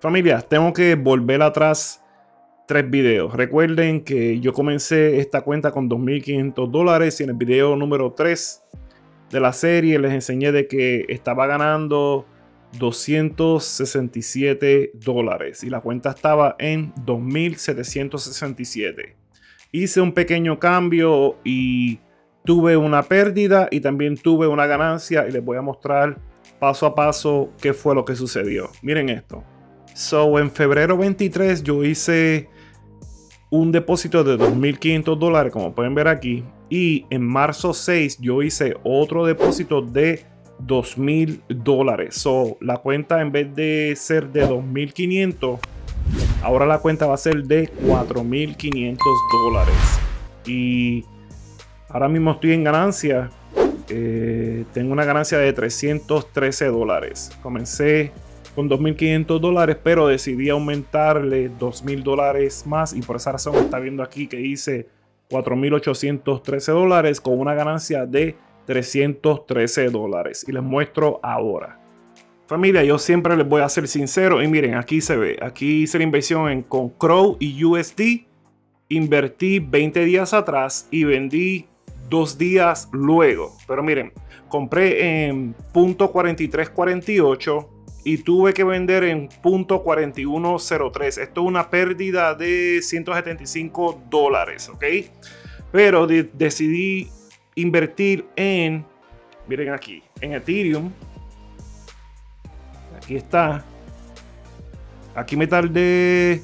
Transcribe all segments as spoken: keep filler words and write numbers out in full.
Familia, tengo que volver atrás tres videos. Recuerden que yo comencé esta cuenta con dos mil quinientos dólares y en el video número tres de la serie les enseñé de que estaba ganando doscientos sesenta y siete dólares y la cuenta estaba en dos mil setecientos sesenta y siete. Hice un pequeño cambio y tuve una pérdida y también tuve una ganancia, y les voy a mostrar paso a paso qué fue lo que sucedió. Miren esto. So, en febrero veintitrés yo hice un depósito de dos mil quinientos dólares, como pueden ver aquí, y en marzo seis yo hice otro depósito de dos mil dólares. So, la cuenta, en vez de ser de dos mil quinientos, ahora la cuenta va a ser de cuatro mil quinientos dólares. Y ahora mismo estoy en ganancia. Eh, tengo una ganancia de trescientos trece dólares. Comencé con dos mil quinientos dólares, pero decidí aumentarle dos mil dólares más. Y por esa razón está viendo aquí que hice cuatro mil ochocientos trece dólares con una ganancia de trescientos trece dólares. Y les muestro ahora. Familia, yo siempre les voy a ser sincero. Y miren, aquí se ve. Aquí hice la inversión en con C R O y U S D. Invertí veinte días atrás y vendí dos días luego. Pero miren, compré en punto cuarenta y tres cuarenta y ocho y tuve que vender en punto cuarenta y uno cero tres. Esto es una pérdida de ciento setenta y cinco dólares, ¿ok? Pero de decidí invertir en, miren aquí, en Ethereum. Aquí está. Aquí me tardé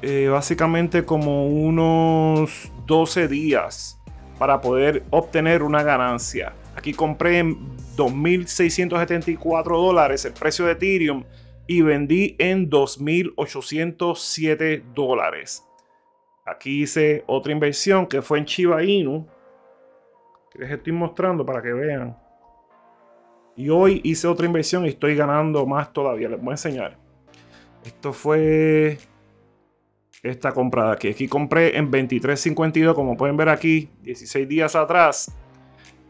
eh, básicamente como unos doce días para poder obtener una ganancia. Aquí compré en dos mil seiscientos setenta y cuatro dólares el precio de Ethereum y vendí en dos mil ochocientos siete dólares. Aquí hice otra inversión que fue en Shiba Inu, que les estoy mostrando para que vean. Y hoy hice otra inversión y estoy ganando más todavía. Les voy a enseñar. Esto fue esta compra de aquí. Aquí compré en veintitrés cincuenta y dos, como pueden ver aquí, dieciséis días atrás.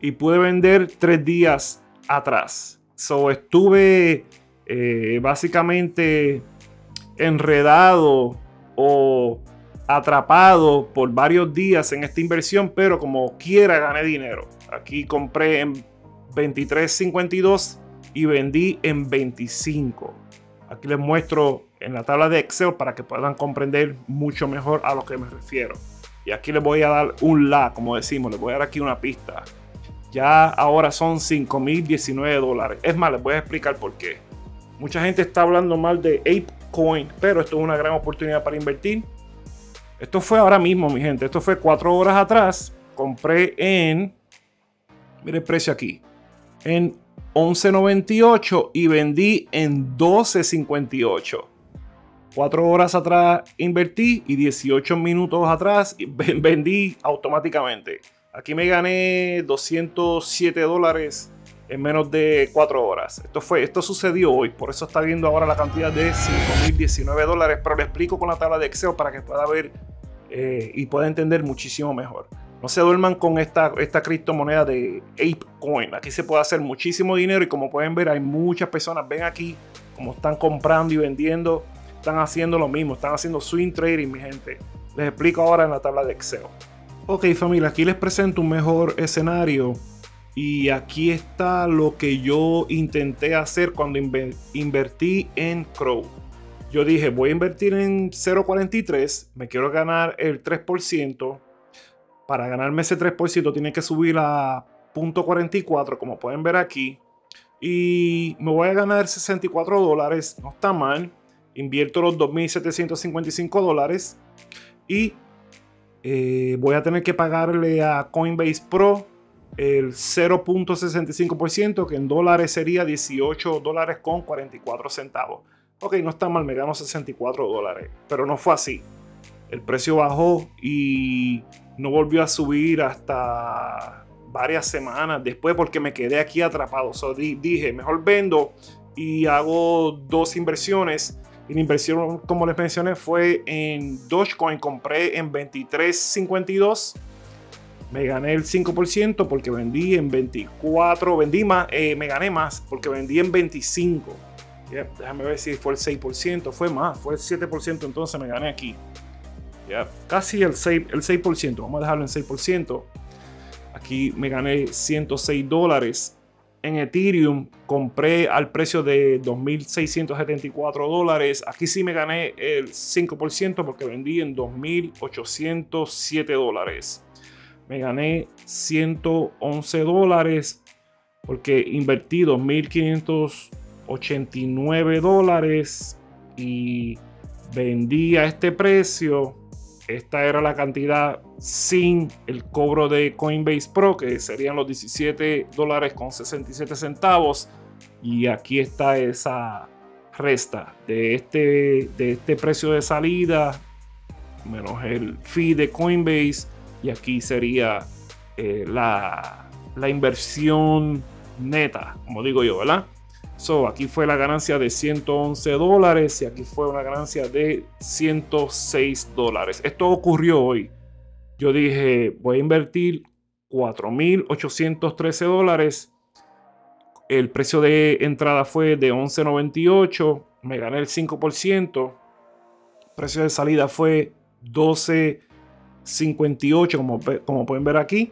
Y pude vender tres días atrás. So, estuve eh, básicamente enredado o atrapado por varios días en esta inversión, pero como quiera gané dinero. Aquí compré en veintitrés cincuenta y dos y vendí en veinticinco. Aquí les muestro en la tabla de Excel para que puedan comprender mucho mejor a lo que me refiero. Y aquí les voy a dar un la, como decimos, les voy a dar aquí una pista. Ya ahora son cinco mil diecinueve dólares. Es más, les voy a explicar por qué. Mucha gente está hablando mal de ApeCoin, pero esto es una gran oportunidad para invertir. Esto fue ahora mismo, mi gente. Esto fue cuatro horas atrás. Compré en, mire el precio aquí, en once noventa y ocho y vendí en doce cincuenta y ocho. Cuatro horas atrás invertí y dieciocho minutos atrás vendí automáticamente. Aquí me gané doscientos siete dólares en menos de cuatro horas. Esto fue, esto sucedió hoy, por eso está viendo ahora la cantidad de cinco mil diecinueve dólares. Pero lo explico con la tabla de Excel para que pueda ver eh, y pueda entender muchísimo mejor. No se duerman con esta, esta criptomoneda de ApeCoin. Aquí se puede hacer muchísimo dinero y, como pueden ver, hay muchas personas, ven aquí como están comprando y vendiendo, están haciendo lo mismo, están haciendo swing trading, mi gente. Les explico ahora en la tabla de Excel. Ok, familia, aquí les presento un mejor escenario y aquí está lo que yo intenté hacer cuando inver invertí en C R O. Yo dije, voy a invertir en cero punto cuarenta y tres, me quiero ganar el tres por ciento. Para ganarme ese tres por ciento tiene que subir a punto cuarenta y cuatro, como pueden ver aquí. Y me voy a ganar sesenta y cuatro dólares, no está mal. Invierto los dos mil setecientos cincuenta y cinco dólares y eh, voy a tener que pagarle a Coinbase Pro el cero punto sesenta y cinco por ciento, que en dólares sería dieciocho dólares con cuarenta y cuatro centavos. Ok, no está mal, me gano sesenta y cuatro dólares, pero no fue así. El precio bajó y no volvió a subir hasta varias semanas después porque me quedé aquí atrapado. So, di- dije, mejor vendo y hago dos inversiones. Y la inversión, como les mencioné, fue en Dogecoin. Compré en veintitrés cincuenta y dos. Me gané el cinco por ciento porque vendí en veinticuatro. Vendí más, eh, me gané más porque vendí en veinticinco. Yep, déjame ver si fue el seis por ciento, fue más, fue el siete por ciento, entonces me gané aquí. Yep, casi el seis por ciento, el seis por ciento, vamos a dejarlo en seis por ciento. Aquí me gané ciento seis dólares. En Ethereum compré al precio de dos mil seiscientos setenta y cuatro dólares. Aquí sí me gané el cinco por ciento porque vendí en dos mil ochocientos siete dólares. Me gané ciento once dólares porque invertí dos mil quinientos ochenta y nueve dólares y vendí a este precio. Esta era la cantidad sin el cobro de Coinbase Pro, que serían los diecisiete dólares con sesenta y siete centavos. Y aquí está esa resta de este, de este precio de salida, menos el fee de Coinbase. Y aquí sería eh, la, la inversión neta, como digo yo, ¿verdad? So, aquí fue la ganancia de ciento once dólares y aquí fue una ganancia de ciento seis dólares. Esto ocurrió hoy. Yo dije, voy a invertir cuatro mil ochocientos trece dólares. El precio de entrada fue de once noventa y ocho. Me gané el cinco por ciento. El precio de salida fue doce cincuenta y ocho, como, como pueden ver aquí.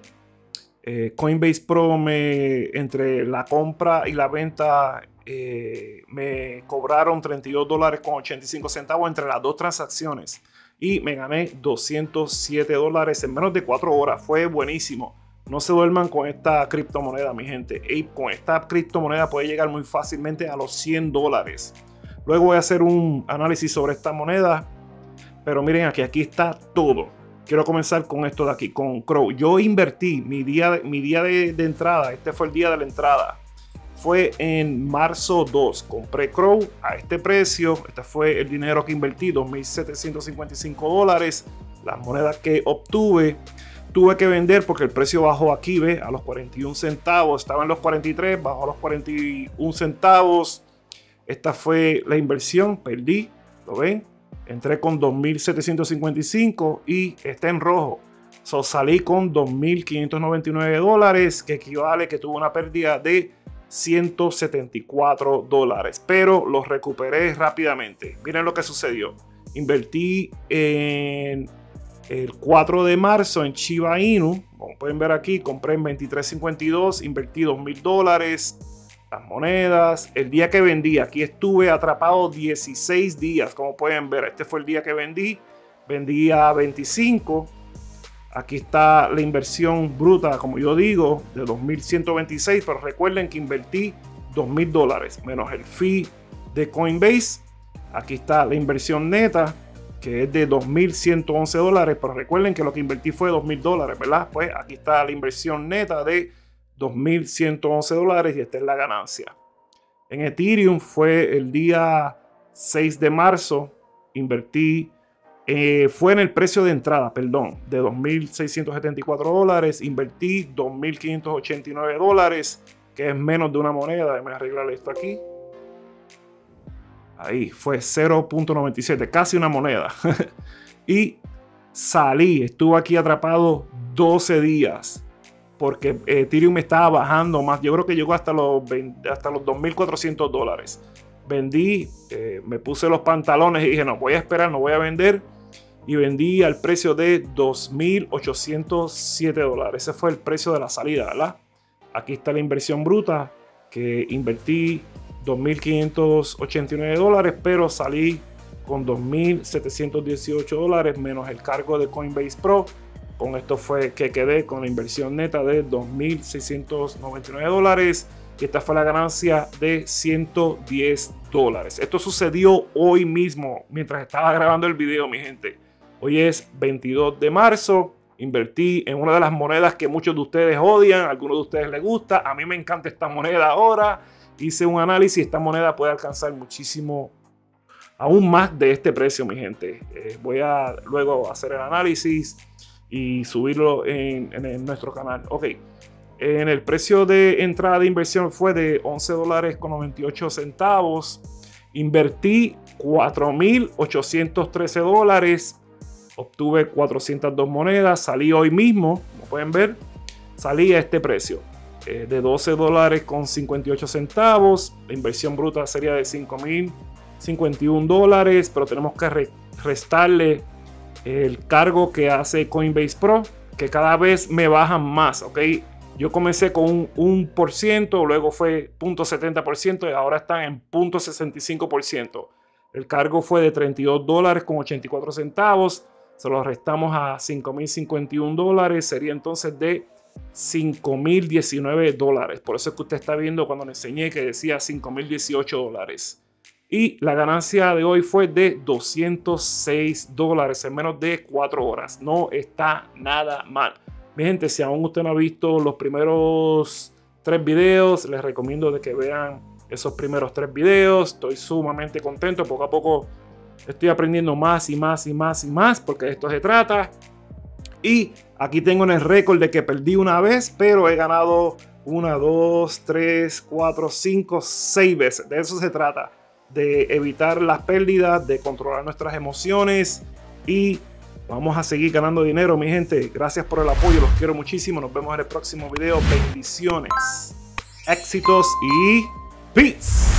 Eh, Coinbase Pro, me, entre la compra y la venta, eh, me cobraron treinta y dos dólares con ochenta y cinco centavos entre las dos transacciones y me gané doscientos siete dólares en menos de cuatro horas. Fue buenísimo. No se duerman con esta criptomoneda, mi gente. ApeCoin, esta criptomoneda puede llegar muy fácilmente a los cien dólares. Luego voy a hacer un análisis sobre esta moneda, pero miren aquí, aquí está todo. Quiero comenzar con esto de aquí, con C R O. Yo invertí mi día, mi día de, de entrada, este fue el día de la entrada, fue en marzo dos. Compré C R O a este precio, este fue el dinero que invertí, dos mil setecientos cincuenta y cinco dólares. Las monedas que obtuve, tuve que vender porque el precio bajó aquí, ¿ves? A los cuarenta y un centavos, estaban los cuarenta y tres, bajó a los cuarenta y un centavos. Esta fue la inversión, perdí, ¿lo ven? Entré con dos mil setecientos cincuenta y cinco y está en rojo. So, salí con dos mil quinientos noventa y nueve dólares, que equivale que tuve una pérdida de ciento setenta y cuatro dólares, pero los recuperé rápidamente. Miren lo que sucedió. Invertí en el cuatro de marzo en Shiba Inu. Como pueden ver aquí, compré en veintitrés cincuenta y dos, invertí dos mil dólares. Las monedas, el día que vendí, aquí estuve atrapado dieciséis días, como pueden ver. Este fue el día que vendí, vendí a veinticinco. Aquí está la inversión bruta, como yo digo, de dos mil ciento veintiséis, pero recuerden que invertí dos mil dólares menos el fee de Coinbase. Aquí está la inversión neta, que es de dos mil ciento once dólares, pero recuerden que lo que invertí fue dos mil dólares, ¿verdad? Pues aquí está la inversión neta de dos mil ciento once dólares y esta es la ganancia. En Ethereum fue el día seis de marzo. Invertí, eh, fue en el precio de entrada, perdón, de dos mil seiscientos setenta y cuatro dólares. Invertí dos mil quinientos ochenta y nueve dólares, que es menos de una moneda. Déjame arreglar esto aquí. Ahí fue cero punto noventa y siete, casi una moneda. Y salí, estuve aquí atrapado doce días. Porque Ethereum estaba bajando más. Yo creo que llegó hasta los, hasta los dos mil cuatrocientos dólares. Vendí, eh, me puse los pantalones y dije, no, voy a esperar, no voy a vender. Y vendí al precio de dos mil ochocientos siete dólares. Ese fue el precio de la salida, ¿verdad? Aquí está la inversión bruta, que invertí dos mil quinientos ochenta y nueve dólares, pero salí con dos mil setecientos dieciocho dólares menos el cargo de Coinbase Pro. Con esto fue que quedé con la inversión neta de dos mil seiscientos noventa y nueve dólares y esta fue la ganancia de ciento diez dólares. Esto sucedió hoy mismo mientras estaba grabando el video, mi gente. Hoy es veintidós de marzo. Invertí en una de las monedas que muchos de ustedes odian, a algunos de ustedes les gusta. A mí me encanta esta moneda ahora. Hice un análisis. Esta moneda puede alcanzar muchísimo, aún más de este precio, mi gente. Eh, voy a luego hacer el análisis y subirlo en, en, en nuestro canal. Ok, en el precio de entrada de inversión fue de once dólares con noventa y ocho centavos. Invertí cuatro mil ochocientos trece dólares. Obtuve cuatrocientas dos monedas. Salí hoy mismo, como pueden ver, salí a este precio. eh, de doce dólares con cincuenta y ocho centavos. La inversión bruta sería de cinco mil cincuenta y un dólares, pero tenemos que re restarle el cargo que hace Coinbase Pro, que cada vez me bajan más, ¿ok? Yo comencé con un uno por ciento, luego fue cero punto setenta por ciento y ahora están en cero punto sesenta y cinco por ciento. El cargo fue de treinta y dos dólares con ochenta y cuatro centavos. Se lo restamos a cinco mil cincuenta y un dólares. Sería entonces de cinco mil diecinueve dólares. Por eso es que usted está viendo cuando le enseñé que decía cinco mil dieciocho dólares. Y la ganancia de hoy fue de doscientos seis dólares en menos de cuatro horas. No está nada mal. Mi gente, si aún usted no ha visto los primeros tres videos, les recomiendo de que vean esos primeros tres videos. Estoy sumamente contento. Poco a poco estoy aprendiendo más y más y más y más, porque de esto se trata. Y aquí tengo en el récord de que perdí una vez, pero he ganado una, dos, tres, cuatro, cinco, seis veces. De eso se trata. De evitar las pérdidas, de controlar nuestras emociones, y vamos a seguir ganando dinero, mi gente. Gracias por el apoyo, los quiero muchísimo. Nos vemos en el próximo video. Bendiciones, éxitos y peace.